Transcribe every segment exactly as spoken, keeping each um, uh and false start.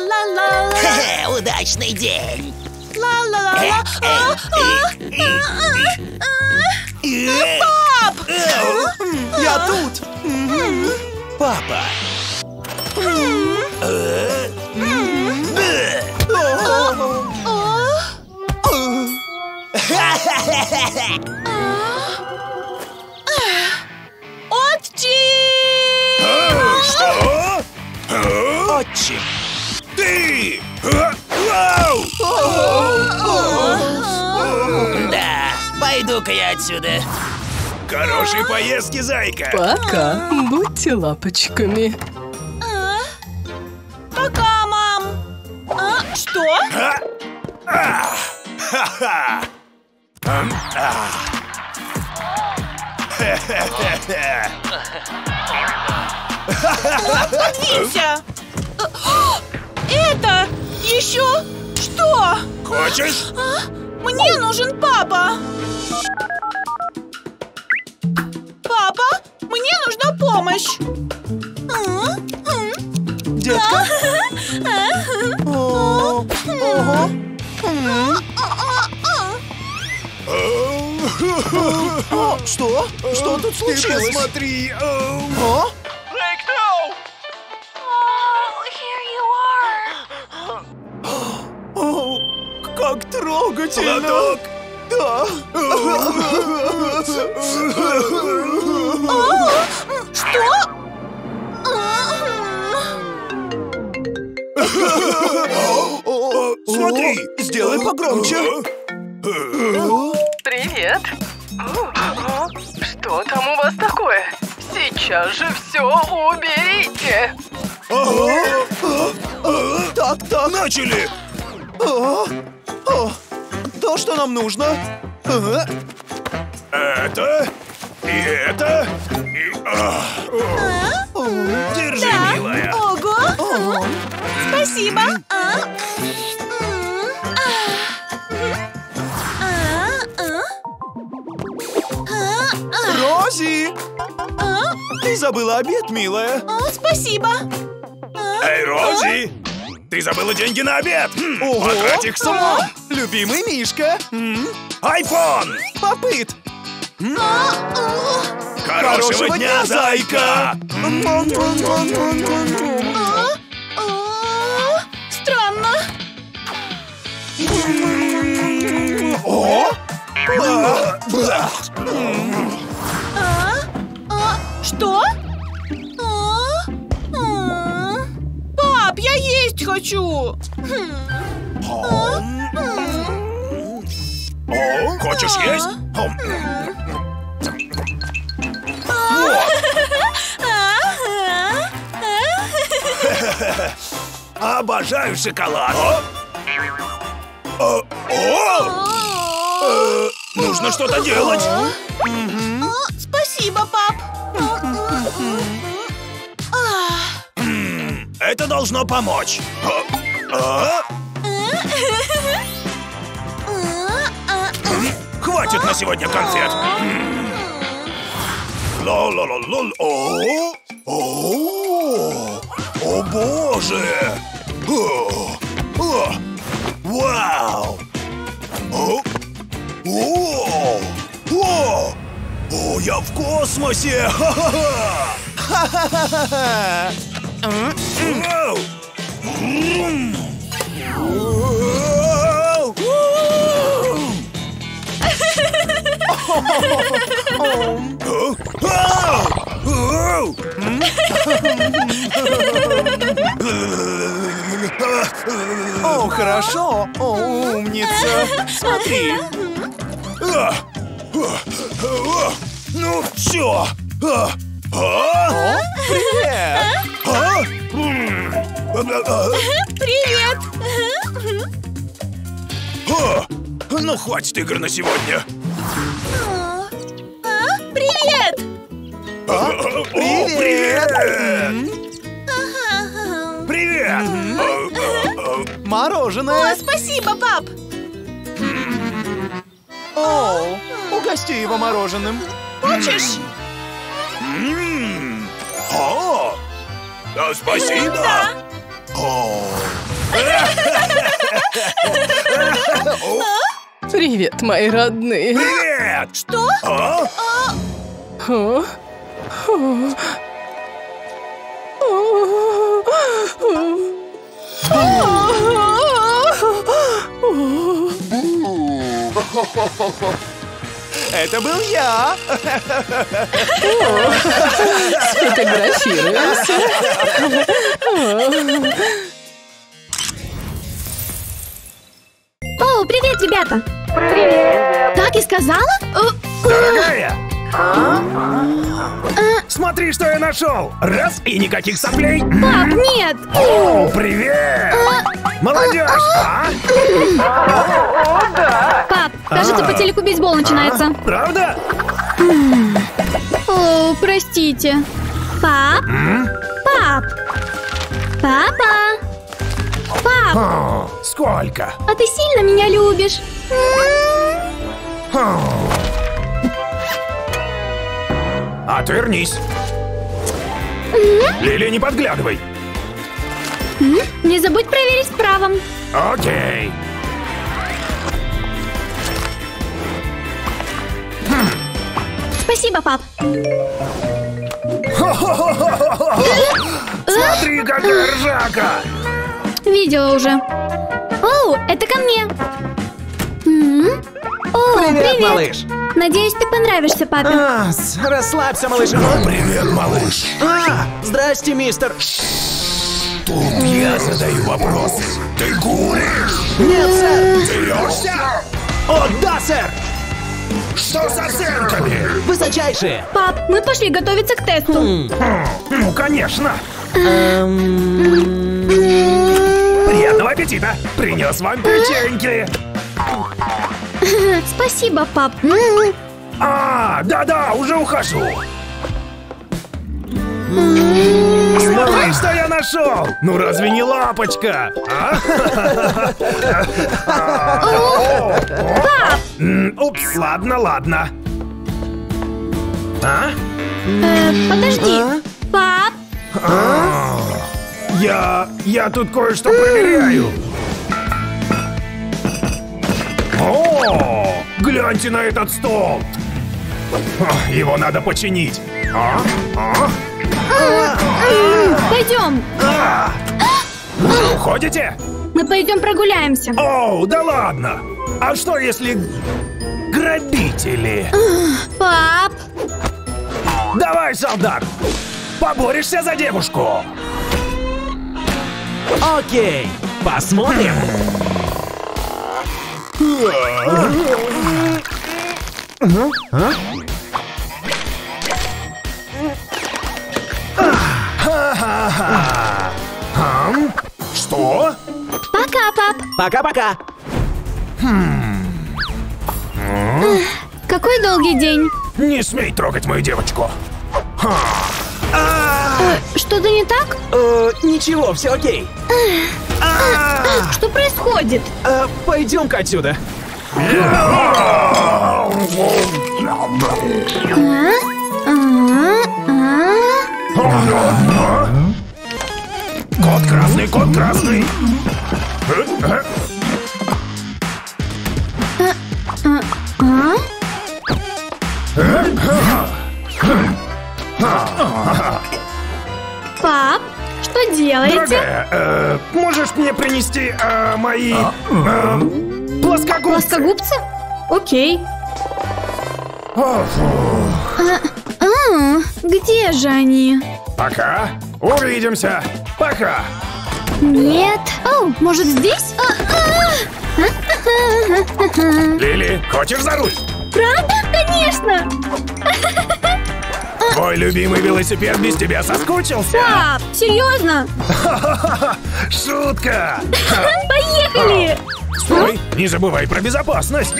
ла-ла-ла-ла. Хе-хе, удачный день. Ла-ла-ла-ла. Пап! Я тут. Папа. Отчим! Что? Отчим! Ты! Да, пойду-ка я отсюда. Хорошей поездки, зайка! Пока! Будьте лапочками. Пока, мам! Что? Ха-ха! Подвинься! Это еще что? Хочешь? Мне нужен папа! Папа, мне нужна помощь! Детка? О, что? Что тут случилось? Ты посмотри! О? Блейк, no! Мам, here you are! О, как трогательно! Платок! Да! Что? Смотри! Сделай погромче! Привет! Что там у вас такое? Сейчас же все уберите! Так, так, начали! То, что нам нужно. Это и это. Держи, милая. Ого! Спасибо! Рози! А? Ты забыла обед, милая. А, спасибо. А? Эй, Рози! А? Ты забыла деньги на обед. Ого. Потрать их с умом. А? Любимый Мишка. Айфон! Попыт. А? Хорошего, Хорошего дня, дня, зайка! А? А? Странно. О! А? А? А? Что? А? А? Пап, я есть хочу! А? О, хочешь а? Есть? А? Обожаю шоколад! О! О! Нужно что-то делать! Спасибо, пап! Это должно помочь! Хватит на сегодня конфет! Ло-ло-ло-ло! О боже! Вау! О! О! О, я в космосе! Ха-ха-ха! О, хорошо! О, умница! Смотри! Ну все! Привет! Привет! Ну хватит игр на сегодня! Привет! Привет! Привет! Мороженое! Спасибо, пап! О, угости его мороженым. Хочешь? О, спасибо. Привет, мои родные. Привет! Что? А? А? А? Это был я. Сфотографируемся. О, привет, ребята. Привет. Так и сказала? Дорогая. Смотри, что я нашел! Раз и никаких соплей! Пап, нет! О, привет! Молодежь! Пап, кажется, по телеку бейсбол начинается. Правда? О, простите. Пап! Пап! Папа! Пап! Сколько? А ты сильно меня любишь? Отвернись. Mm-hmm. Лили, не подглядывай. Mm-hmm. Не забудь проверить правом. Окей. Хм. Спасибо, пап. Смотри, какая ржака. Видео уже. Оу, это ко мне. Mm-hmm. О, привет, привет, малыш. Надеюсь, ты понравишься папе. А, расслабься, малыш. А, привет, малыш. А, здрасте, мистер. Тут я задаю вопросы. Ты куришь? Нет, сэр. Серьезно? О, да, сэр. Что с оценками? Высочайшие. Пап, мы пошли готовиться к тесту. Ну, конечно. Приятного аппетита. Принес вам печеньки. Спасибо, пап. А, да-да, уже ухожу. Смотри, что я нашел. Ну разве не лапочка? Пап! Упс, ладно, ладно. Подожди, пап. Я, я тут кое-что проверяю. О, гляньте на этот стол. Его надо починить. А? А? Пойдем. А? Вы уходите? Мы пойдем прогуляемся. О, да ладно. А что если грабители? Пап. Давай, солдат. Поборешься за девушку. Окей. Посмотрим. Что? Пока, пап. Пока-пока. Какой долгий день. Не смей трогать мою девочку. Что-то не так? Ничего, все окей. Что происходит? Пойдем-ка отсюда. Кот красный, кот красный. Пап? Что делаете? Дорогая, э, можешь мне принести э, мои э, плоскогубцы? Плоскогубцы? Окей. А, а, где же они? Пока. Увидимся. Пока. Нет. О, может здесь? Лили, хочешь за руль? Правда? Конечно. Твой любимый велосипед без тебя соскучился. Пап, серьезно? Шутка. Поехали. Стой, не забывай про безопасность.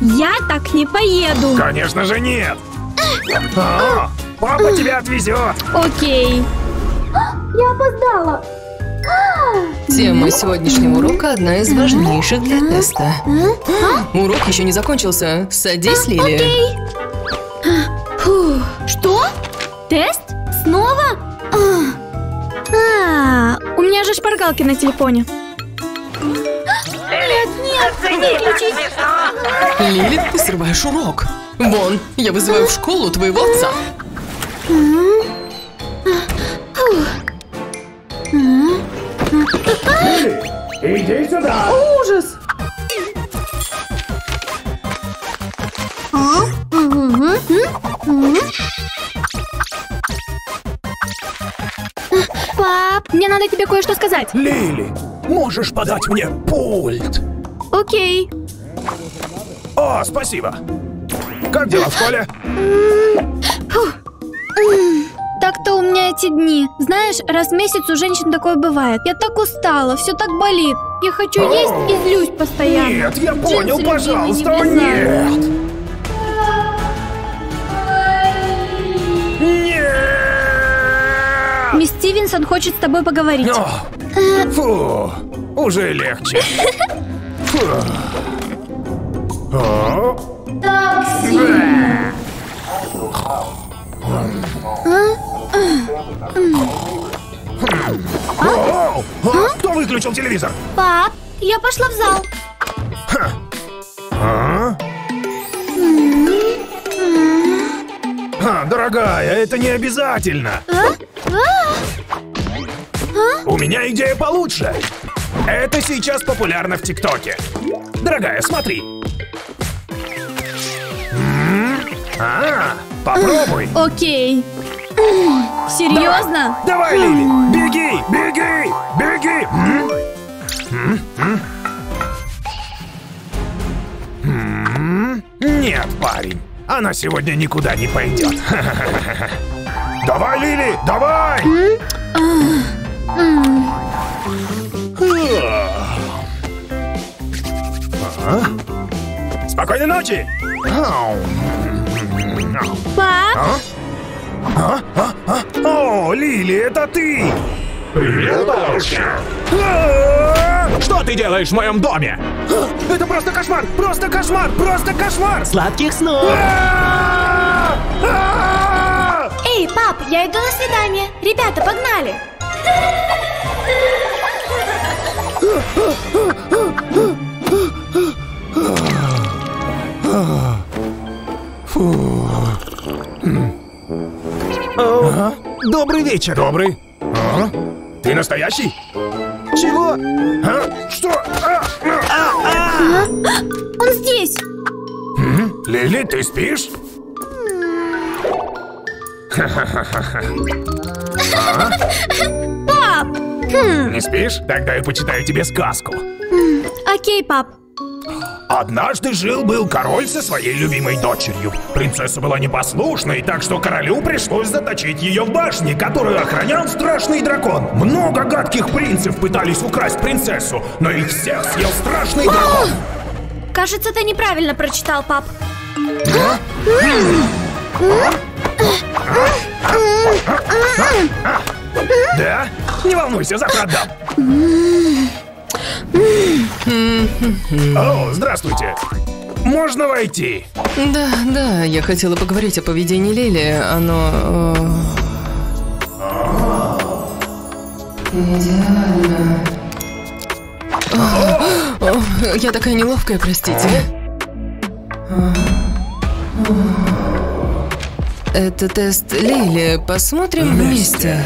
Я так не поеду. Конечно же нет. Папа тебя отвезет. Окей. Я опоздала. Тема сегодняшнего урока одна из важнейших для теста. Урок еще не закончился. Садись, Лили. Окей. Что? Тест? Снова? А, у меня же шпаргалки на телефоне. Лилит, нет, выключись. Лилит, ты срываешь урок. Вон, я вызываю в школу твоего отца. Лилит, иди сюда. Ужас. Пап, мне надо тебе кое-что сказать. Лили, можешь подать мне пульт? Окей. О, спасибо. Как дела в школе? Так-то у меня эти дни. Знаешь, раз в месяц у женщин такое бывает. Я так устала, все так болит. Я хочу О, есть и злюсь постоянно. Нет, я понял, Джинсы, пожалуйста, любимый, не нет. Мисс Стивенсон хочет с тобой поговорить. О, фу, уже легче. Такси. Кто выключил телевизор? Пап, я пошла в зал. Дорогая, это не обязательно. У меня идея получше. Это сейчас популярно в ТикТоке. Дорогая, смотри. А, попробуй. Окей. Серьезно? Давай, Лили, беги, беги, беги. Нет, парень, она сегодня никуда не пойдет. Давай, Лили, давай! Спокойной ночи! Пап? А? А? А? О, Лили, это ты! Привет, бабушка! Что ты делаешь в моем доме? Это просто кошмар! Просто кошмар! Просто кошмар! Сладких снов! Эй, пап, я иду на свидание. Ребята, погнали! Фу. Ага. Добрый вечер. Добрый. Ага. Ты настоящий? Чего? А? Что? А? А? А? Он здесь. М? Лили, ты спишь? А? Пап! Не спишь? Тогда я почитаю тебе сказку. Окей, пап. Однажды жил-был король со своей любимой дочерью. Принцесса была непослушной, так что королю пришлось заточить ее в башне, которую охранял страшный дракон. Много гадких принцев пытались украсть принцессу, но их всех съел страшный дракон. Кажется, ты неправильно прочитал, пап. Да? Не волнуйся, завтра отдам. О, здравствуйте. Можно войти? Да, да, я хотела поговорить о поведении Лили. Оно... Идеально. Я такая неловкая, простите. Это тест Лили. Посмотрим вместе.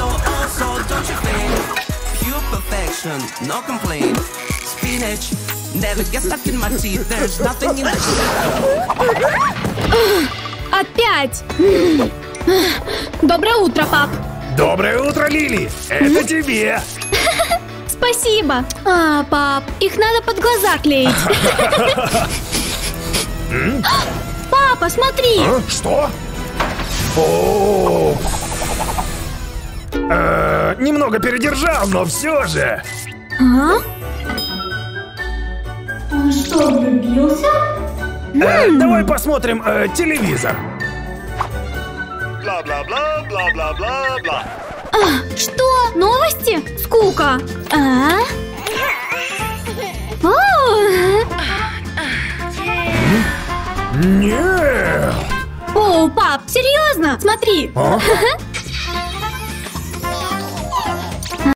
So, also, don't you think? Pure perfection, no complaint. Spinach never gets stuck in my teeth. There's nothing in this. Опять! Доброе утро, пап! Доброе утро, Лили! Это тебе! Спасибо! А, пап, их надо под глаза клеить. Папа, смотри! Что? О-о-о! Немного передержал, но все же. Он что, влюбился? Э, давай посмотрим э, телевизор. Бла-бла-бла-бла-бла-бла-бла. А, что? Новости? Скука. А? Нет. О, пап, серьезно? Смотри. А?